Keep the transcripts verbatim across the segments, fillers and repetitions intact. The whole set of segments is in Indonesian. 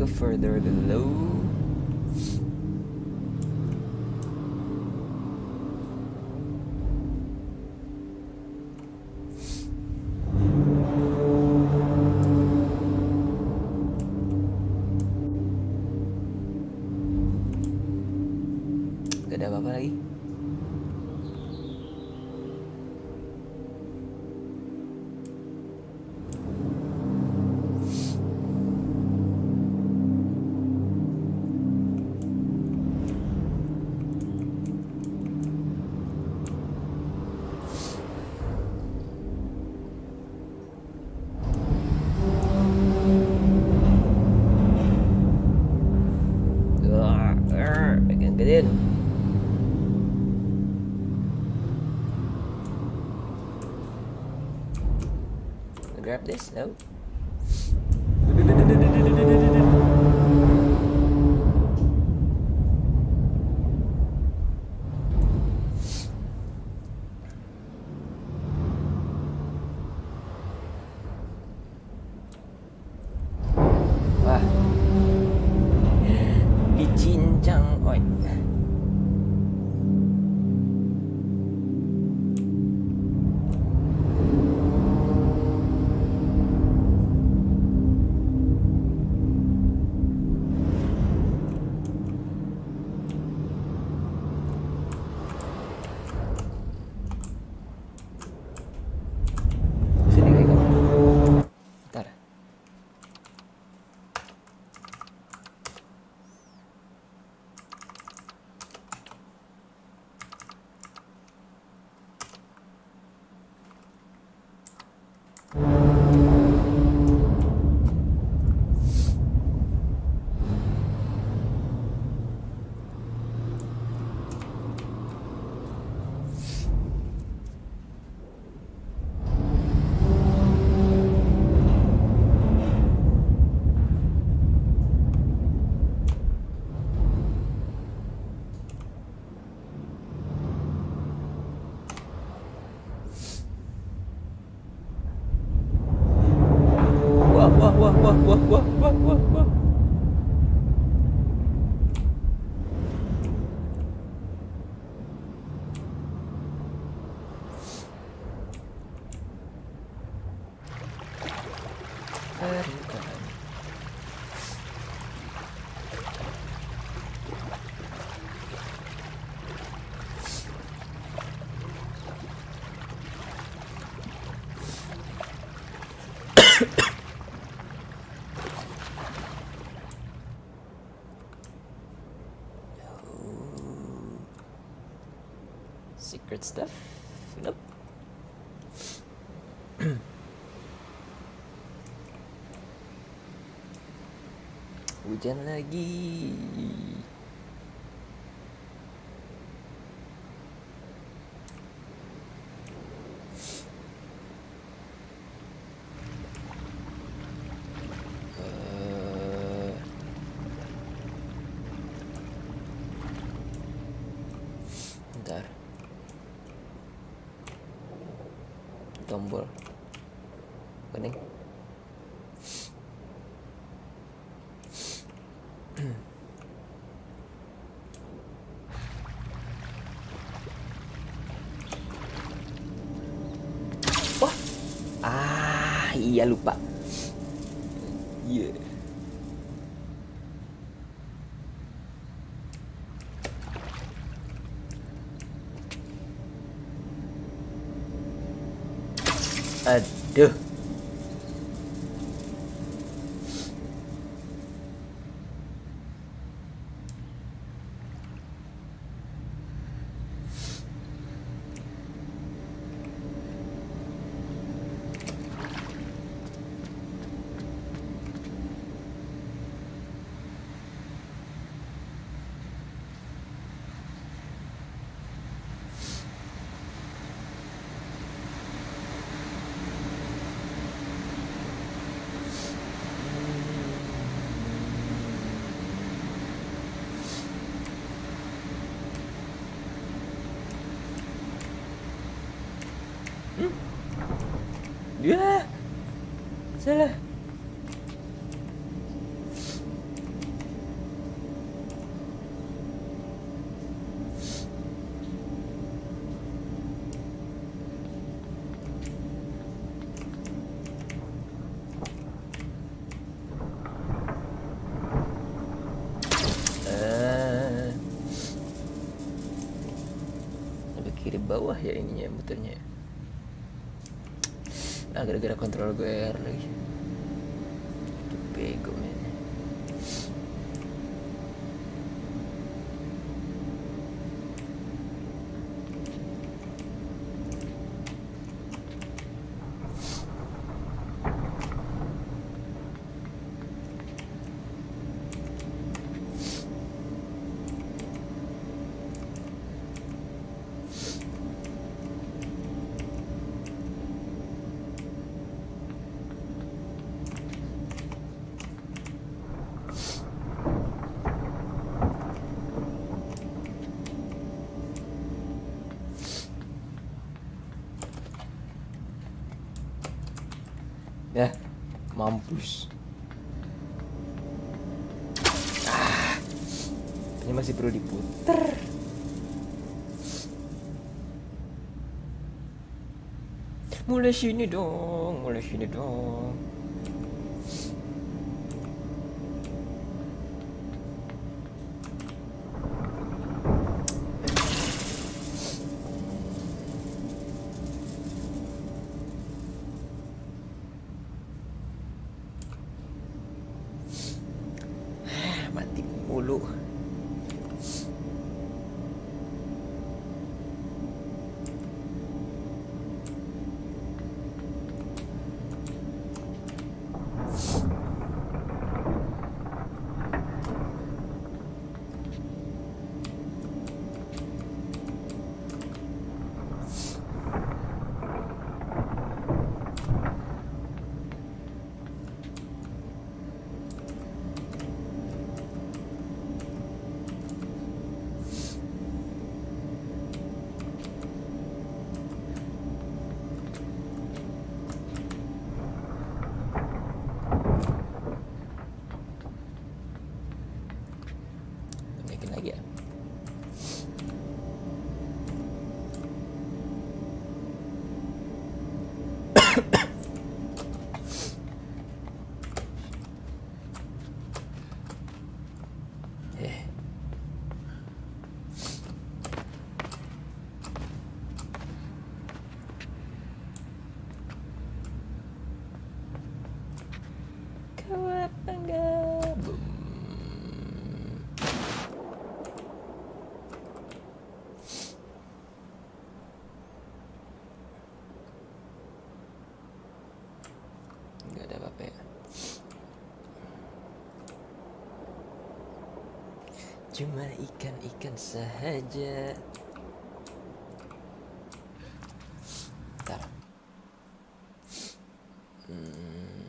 go further below. Gak ada apa-apa lagi. Grab this? No. Wah. Licin cangkoi. Secret stuff? Nope. Hujan lagi. Tombol kuning. Wah, ah iya lupa. Iya. Yeah. Aduh. Ya, salah. di bawah ya ininya muternya. Nah, gara-gara kontrol gue R lagi. Bego men. Ya, mampus. Ah, ini masih perlu diputer. Mulai sini dong, mulai sini dong. Mulu. Cuma ikan-ikan sahaja. Bentar. Hmm.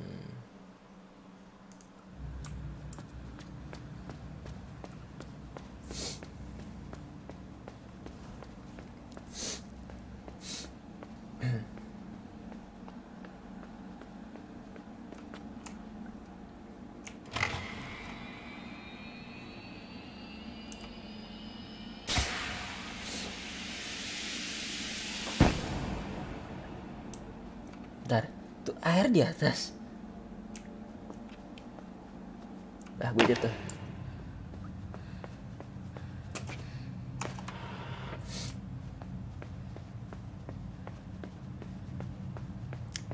Bentar, tuh air di atas. Ah, gue jatuh.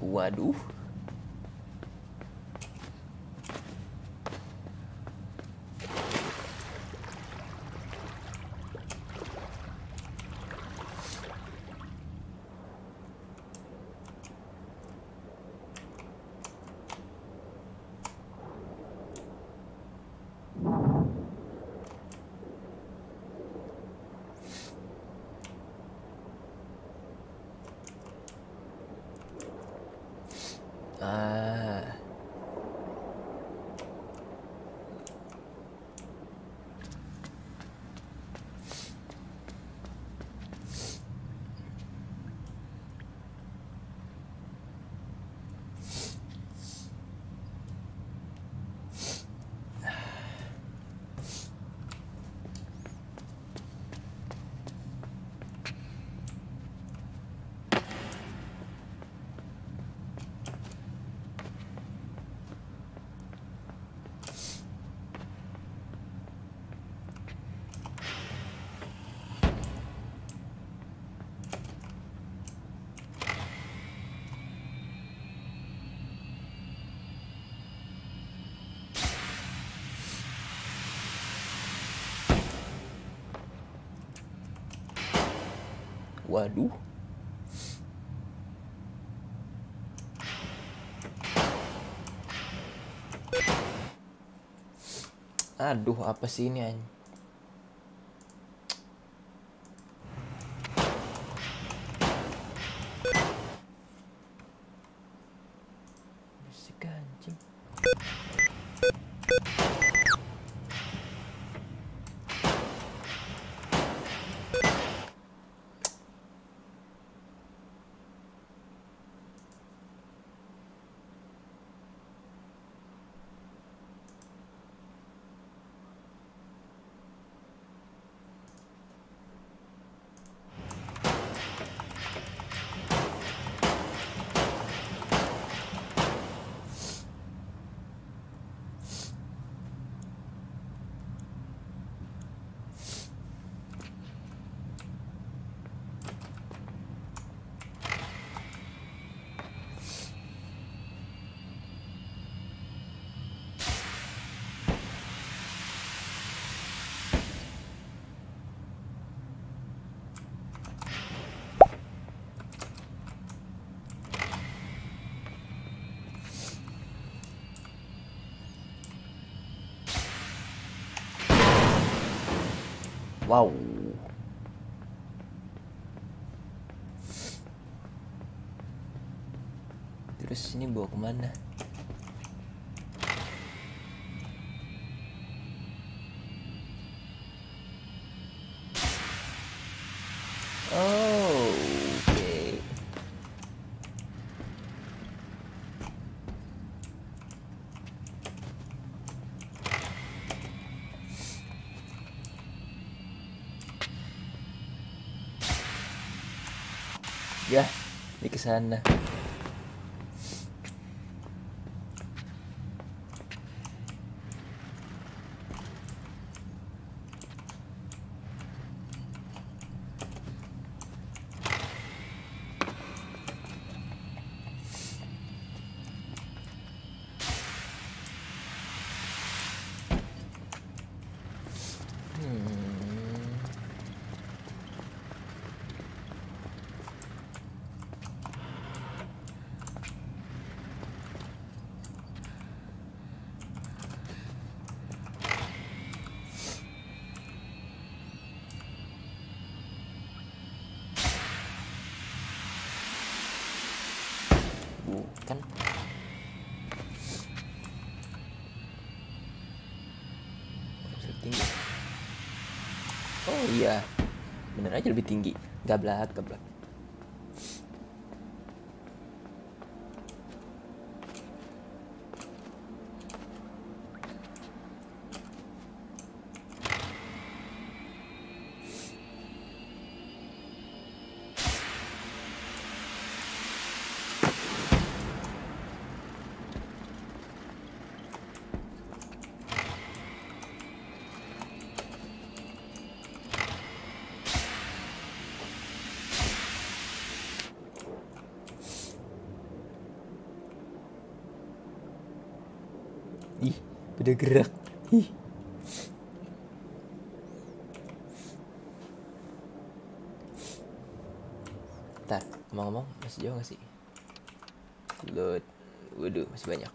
Waduh. Ah. Waduh. Aduh, apa sih ini? Wow. Terus ini bawa kemana? Oh, oke. Okay. Ya, di kesana. Kan lebih tinggi. Oh iya, bener aja lebih tinggi. Gablak, gablak. Ih, beda gerak. Ih. Bentar, ngomong-ngomong masih jauh gak sih? Load. Waduh, masih banyak.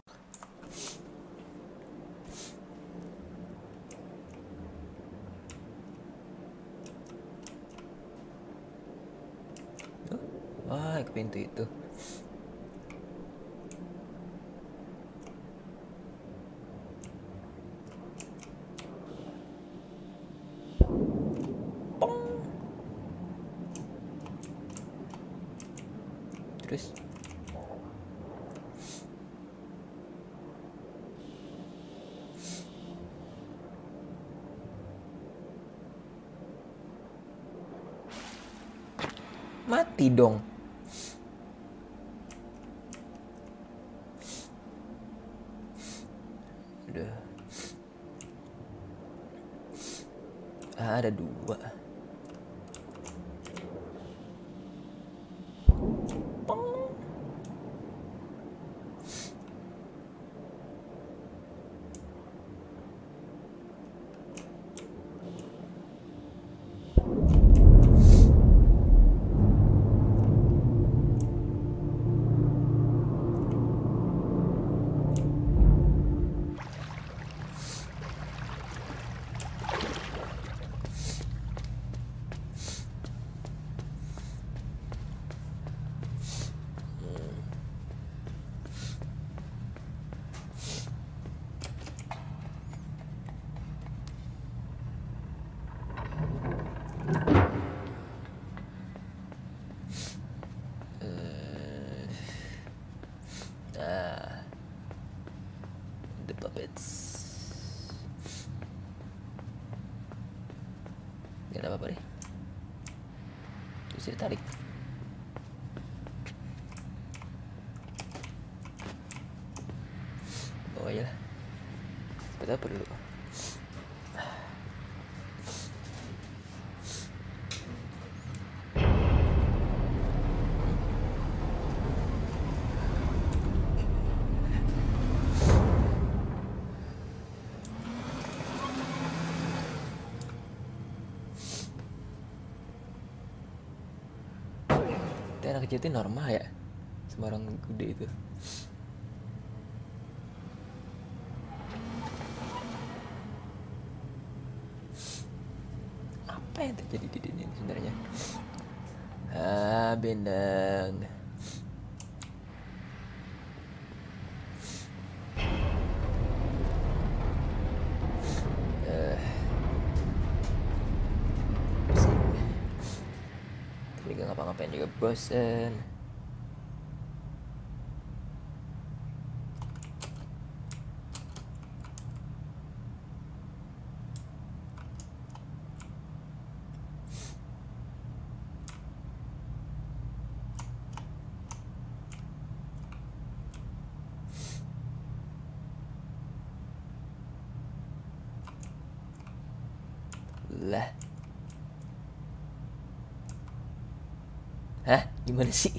Wah, ke pintu itu. Terus mati dong. Udah. Ah, ada dua. nggak apa-apa deh. Terus ditarik. Bawa aja lah. Seperti apa dulu. Anak kecil itu normal ya, sembarang gede itu. Apa yang terjadi di dunia ini sebenarnya? Ah, bendeng. Eh, ngapa-ngapain juga bosen. Lah, hah? Gimana sih?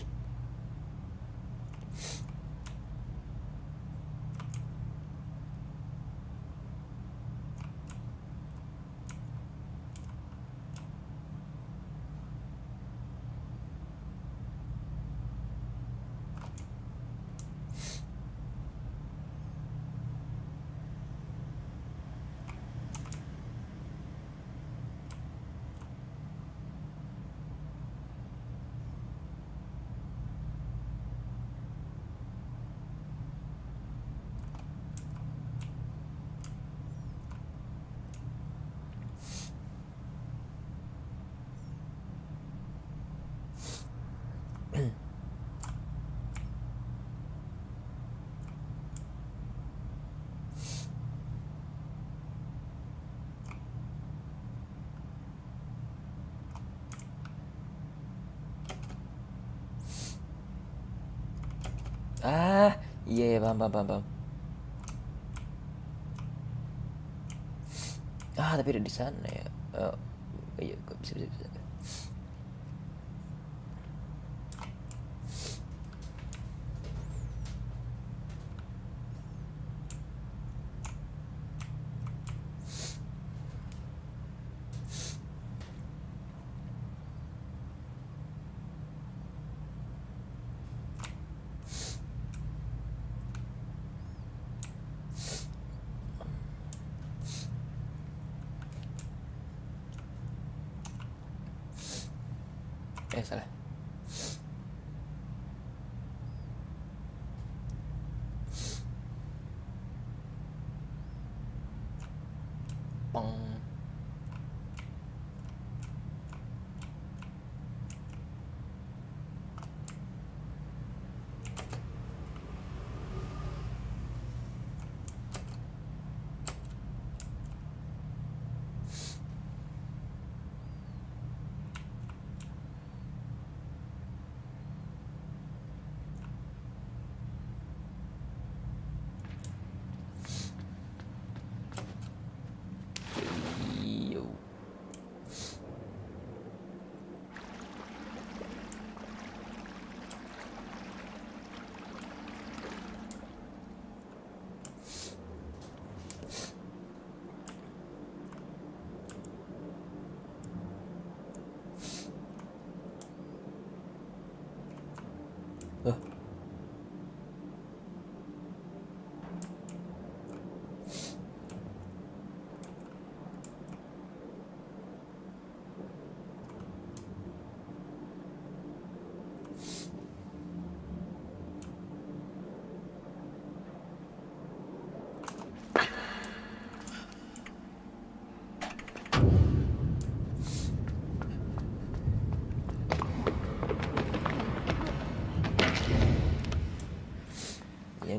Ah, iya, yeah, paham, paham, paham, paham. Ah, tapi ada di sana ya. Oh, iya, kok bisa, bisa, bisa. Eh, salah. Pong. Loh.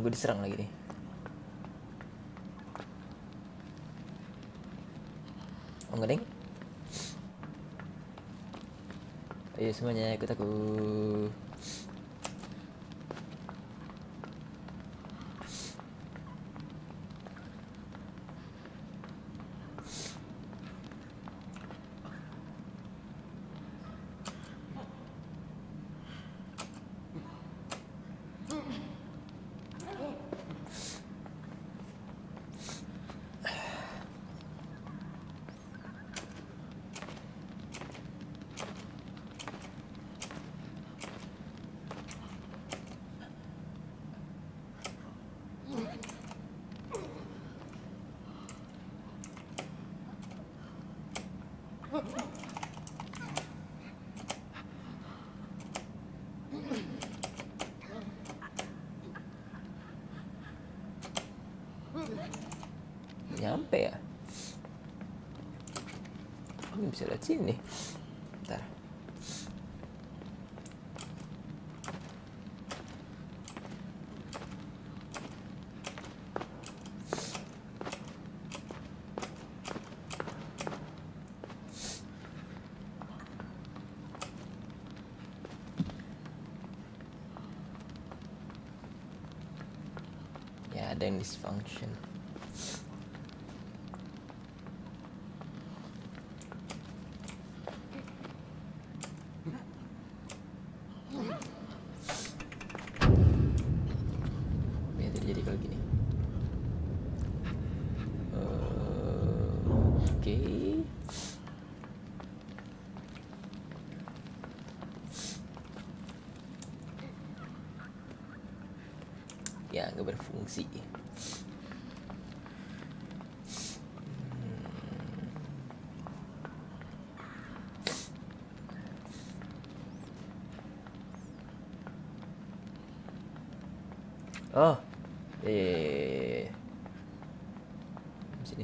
Gue diserang lagi nih. Oh, enggak deng. Yuk semuanya ikut aku. Nyampe ya? Oh, bisa lihat sini. Bentar. Ya, ada yang dysfunction. Ya, nggak berfungsi. Oh, eh, sini.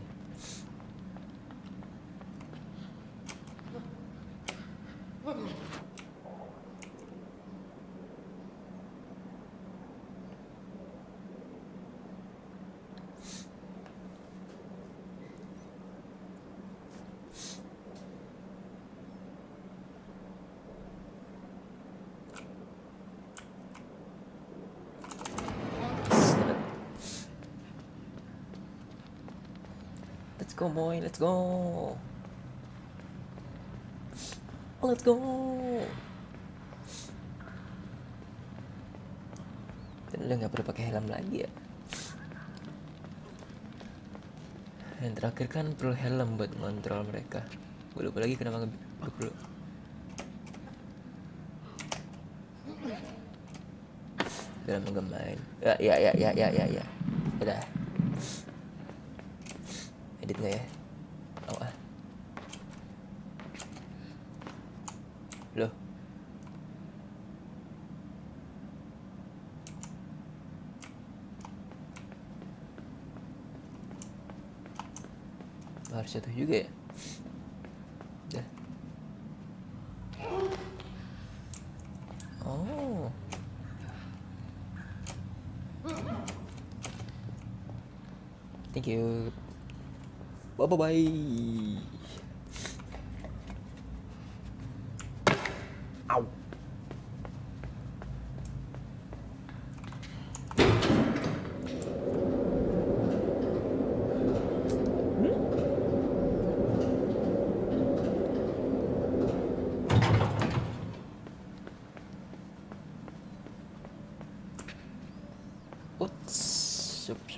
Go boy, let's go. Let's go. Dan lu nggak perlu pakai helm lagi ya. Yang terakhir kan perlu helm buat ngontrol mereka. Gue lupa lagi kenapa nggak perlu. Dalam menggemain. Ya ya ya ya ya ya ya. Udah. Nggak ya? Oh, ah. Loh. Harus jatuh juga ya? Udah. Oh. Thank you. Bye-bye. Au. Oops. Oops.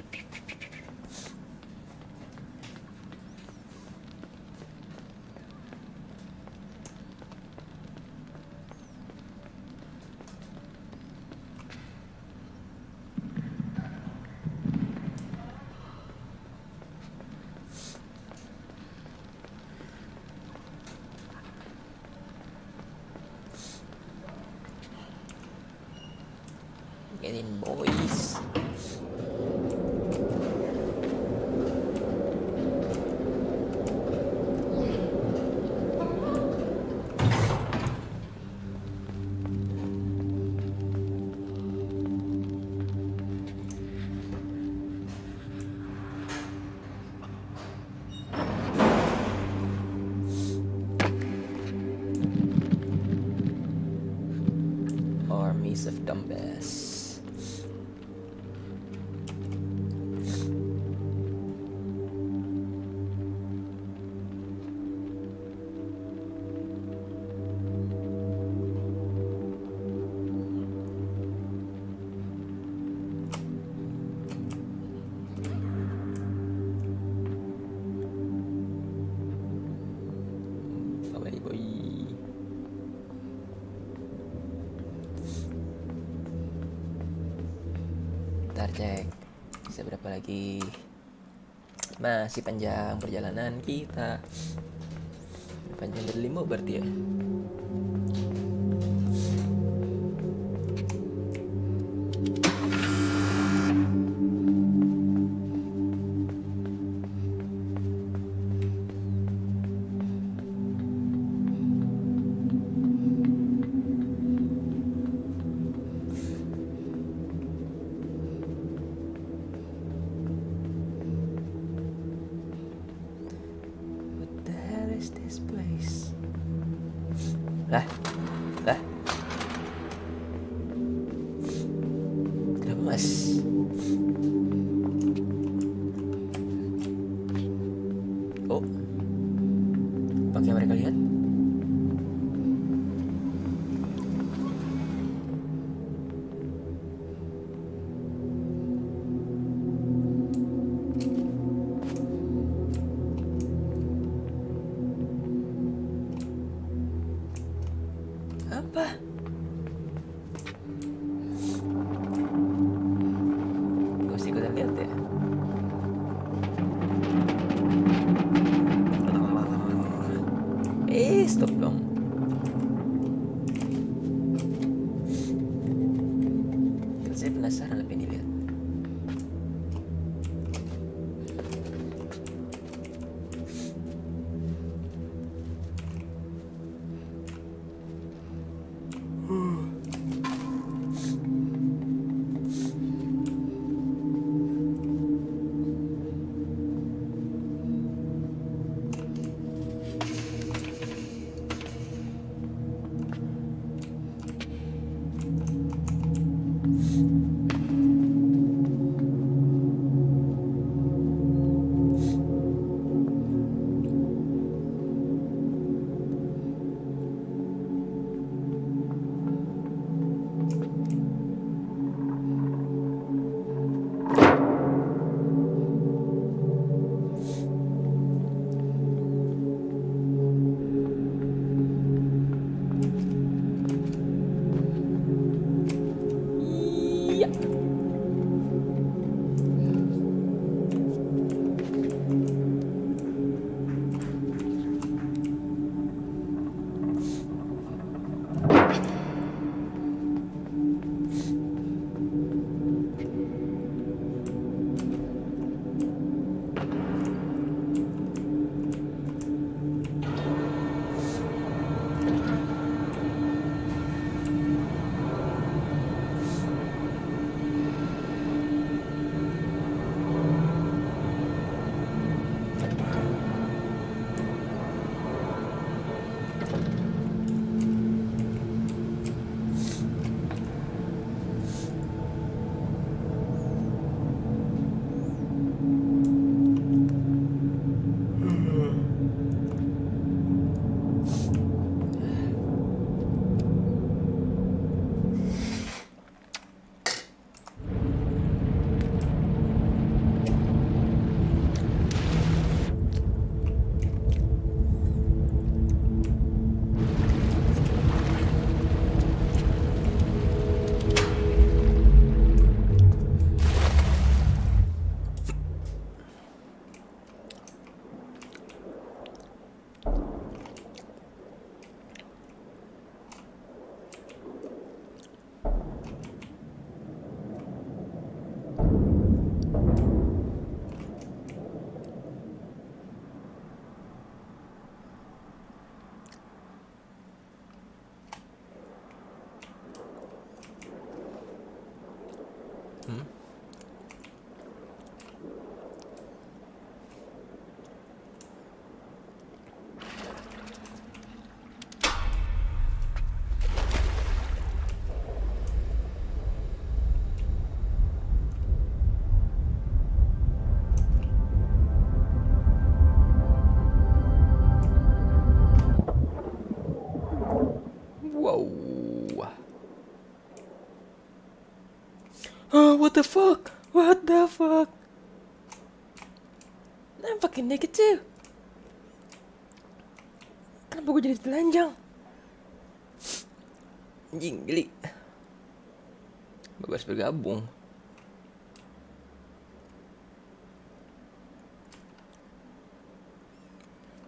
Get in, boys. piece of dumbass. Cek bisa berapa lagi, masih panjang perjalanan kita, panjang dari lima berarti ya. Lah, lah, kenapa mas? Oh, pakai mereka lihat. Apa? Gue sih ikutan lihat ya. Eh, stop dong. Saya penasaran lebih dilihat. Hmm? Oh, what the fuck? What the fuck? I'm fucking naked too. Kenapa gue jadi telanjang? Anjing, geli. Bebas bergabung.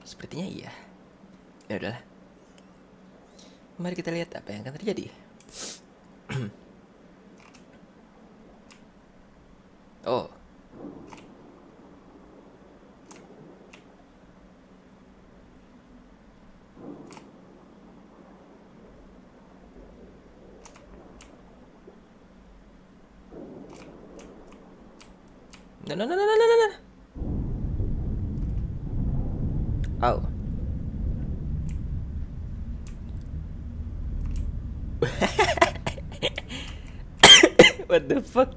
Sepertinya iya. Ya udahlah. Mari kita lihat apa yang akan terjadi. Oh. No no no no no no no. Oh. What the fuck?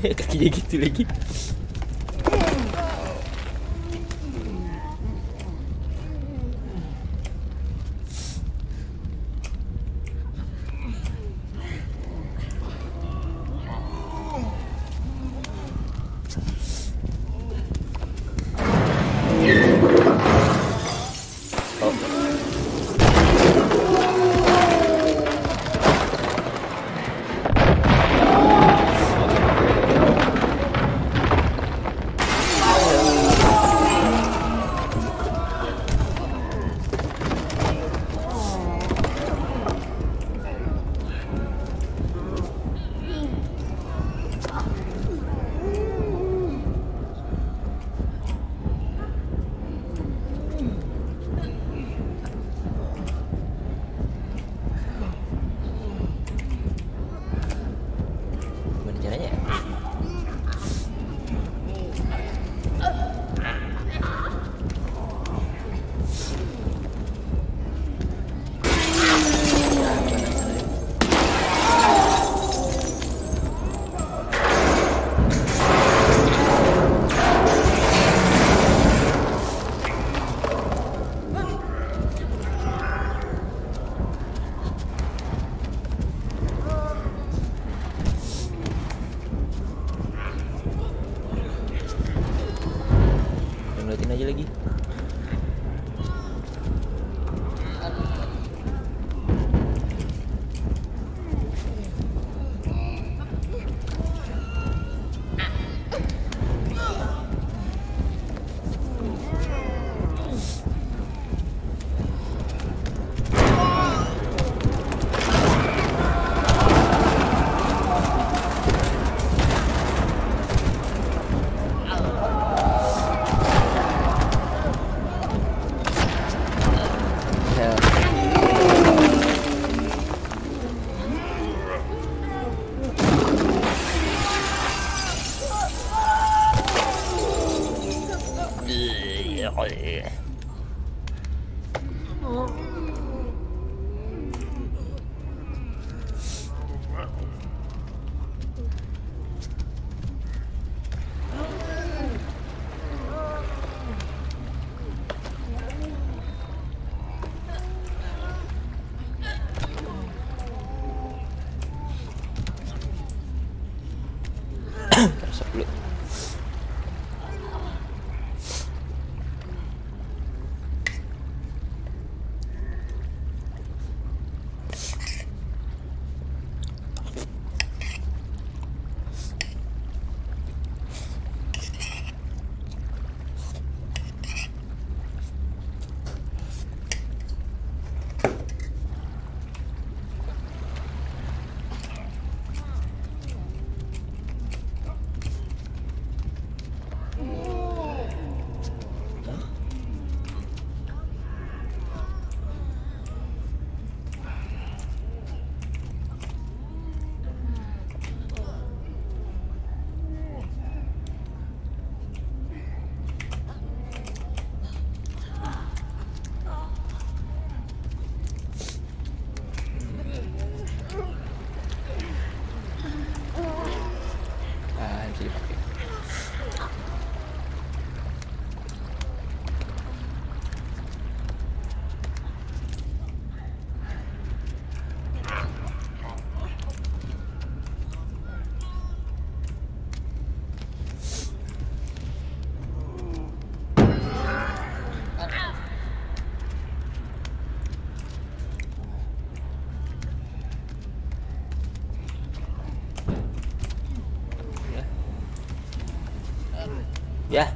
Kakinya gitu lagi. Ya.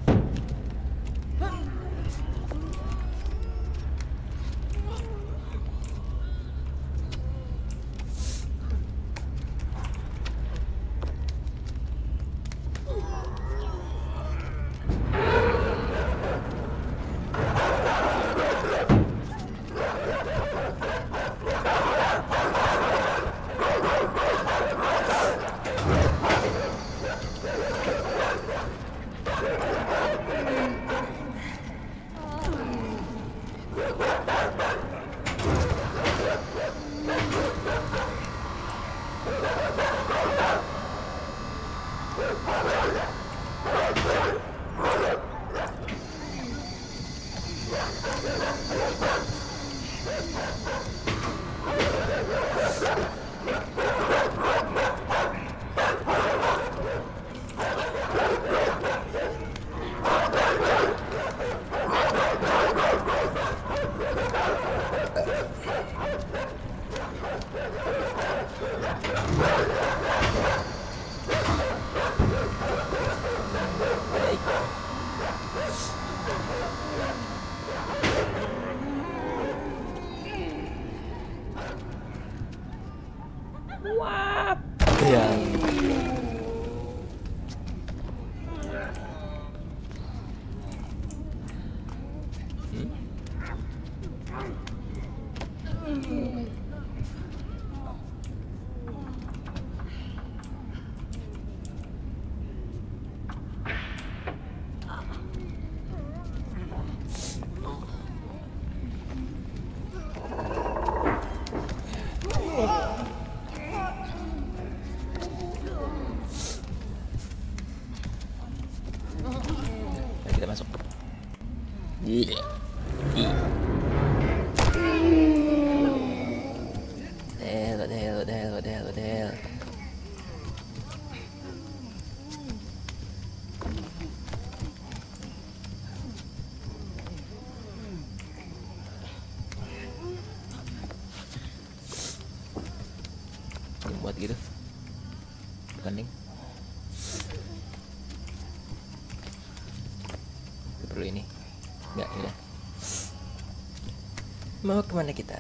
Buat gitu bukan ding perlu ini enggak ya. Mau kemana kita?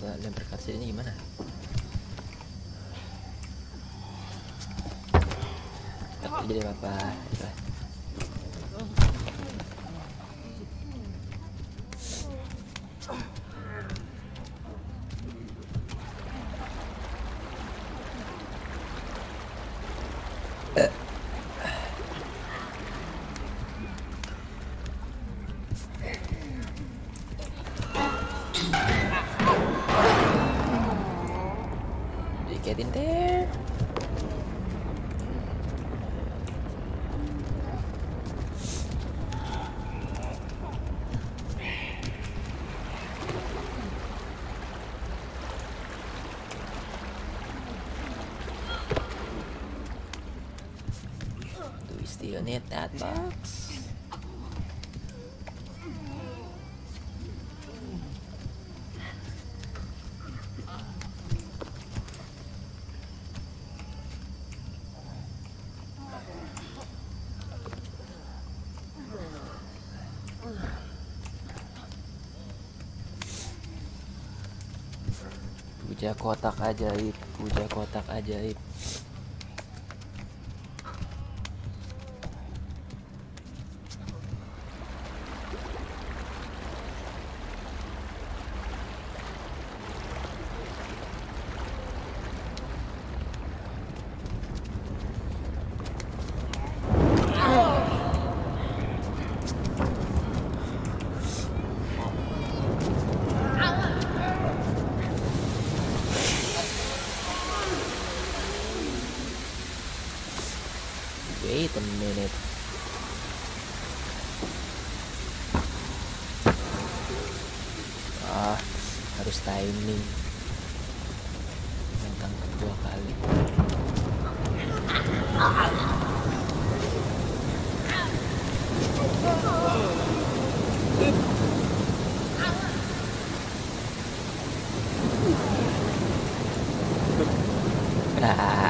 Kan lempar kasilnya gimana? Tak jadi apa-apa. Get in there. Do we still need that box? Puja kotak ajaib, puja kotak ajaib. Wait a minute. Ah, harus timing. Tentang kedua kali. Nah.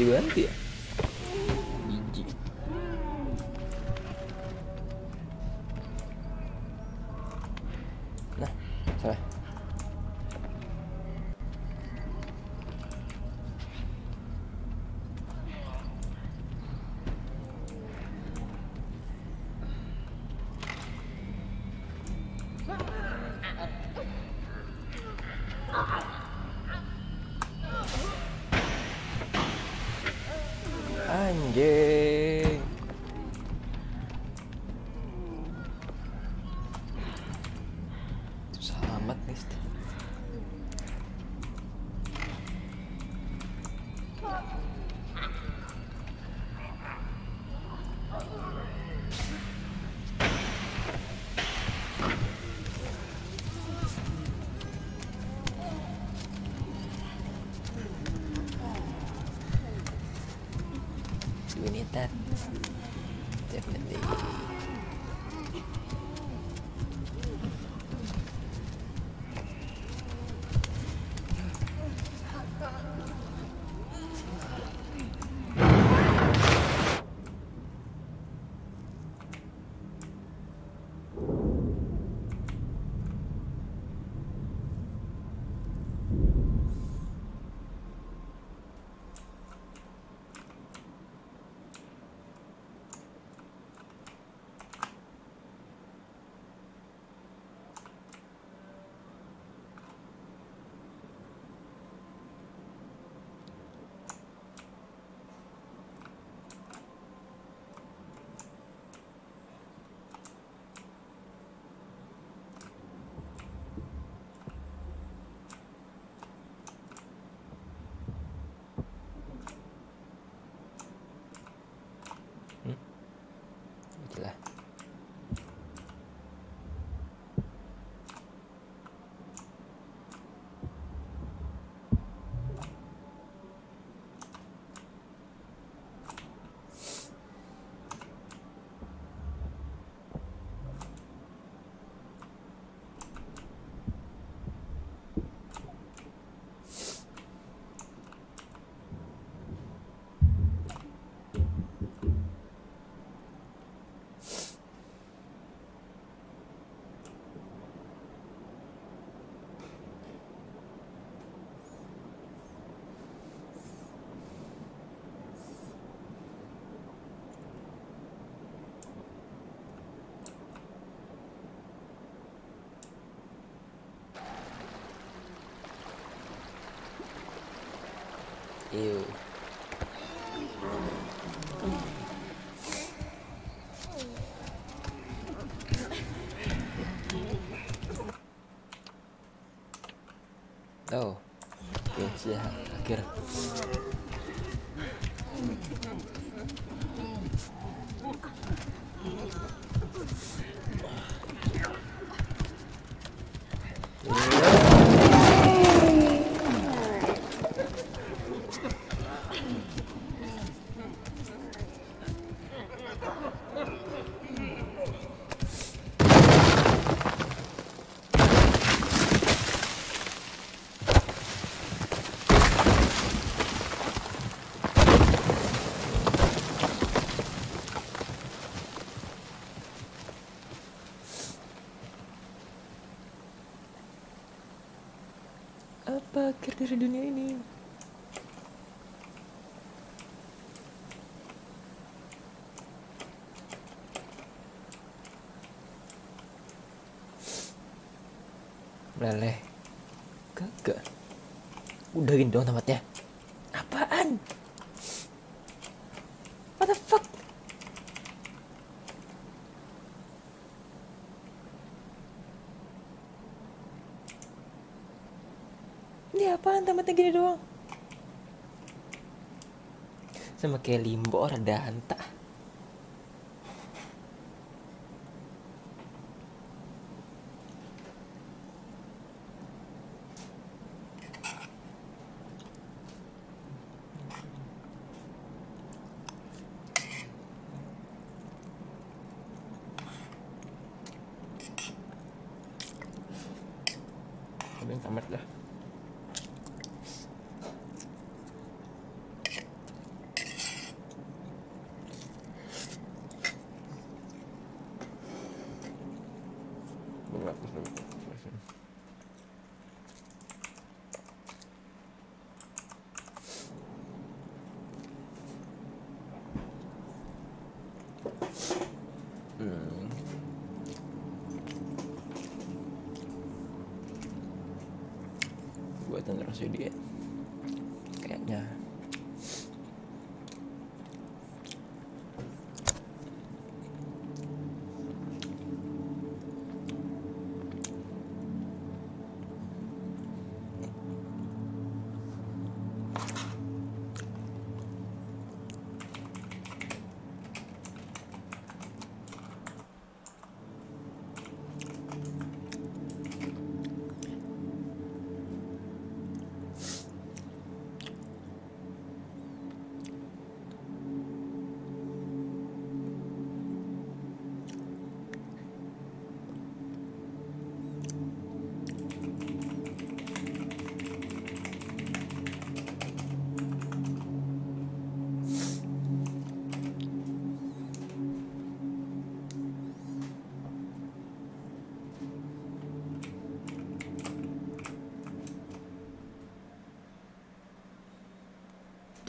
Diganti ya? Biji. Nah, salah. Anjing. Susah amat nih. We need that, definitely. Ew. Oh, oke, sudah akhir. terakhir dari dunia ini. Leleh, kagak. Udahin dong tempatnya. Apaan? What the fuck? Ini apaan tempatnya gini doang? Sama kayak limbo rada hanta. Tamat lah. Hmm. Terus dia kayaknya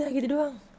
udah gitu doang.